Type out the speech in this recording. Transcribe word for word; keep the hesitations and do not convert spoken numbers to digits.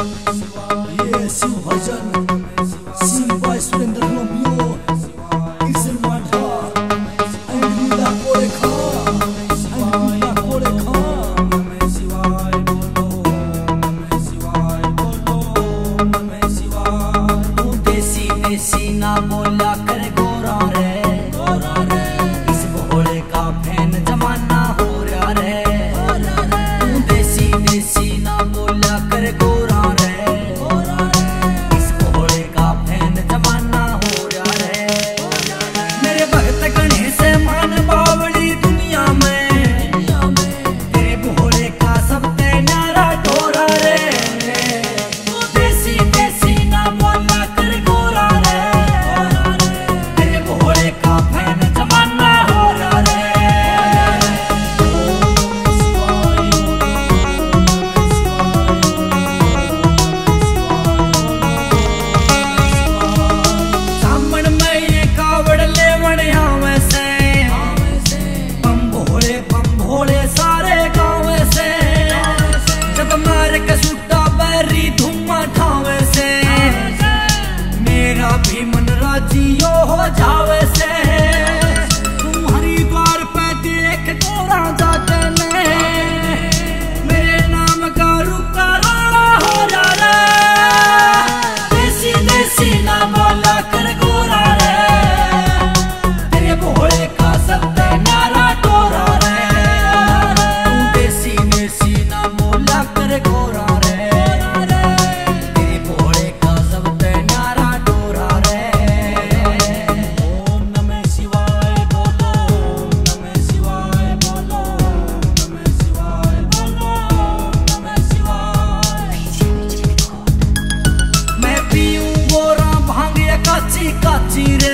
ये शिव भजन शिव भाई सुरेंद्र नोबियो किशन मांडा अंगीला कोड़े खा अंगीला कोड़े खा नमः शिवाय बोलो नमः शिवाय बोलो नमः शिवाय। देसी देसी ना बोला कर गोरा रे गोरा रे इस भोले का फैन जमाना हो रहा रे हो रहा रे। देसी देसी ना बोला कर गोरा रे गोरा रे इस भोले का फैन जमाना हो रहा रे हो रहा रे। मेरे भक्त गणेश मान बावली दुनिया में दुनिया में तेरे भोले का सब ते न्यारा डोरा रे। देसी देसी ना बोला कर गोरा रे गोरा रे तेरे भोले का फैन जमाना हो रहा रे। सामन में ये कावड़ ले वणिया में से बम भोले बम भोले सारे गाँव से जब मार के सुट्टा बैरी धुमा ठावे से मेरा भी मन राजियो हो जावे से। तू हरिद्वार पे देख गोरा जाते ने मेरे नाम का रूपा राणा हो जा रे। देसी देसी ना बोला कर गोरा रे तेरे भोले का सब ते न्यारा डोरा रे। तू देसी देसी ना बोला कर गोरा रे तेरे भोले का सब ते न्यारा डोरा रे। ओम नमः शिवाय बोलो नमः शिवाय बोलो नमः शिवाय बोलो नमः शिवाय। मैं पीऊं गोरा भांग ये काची काची रे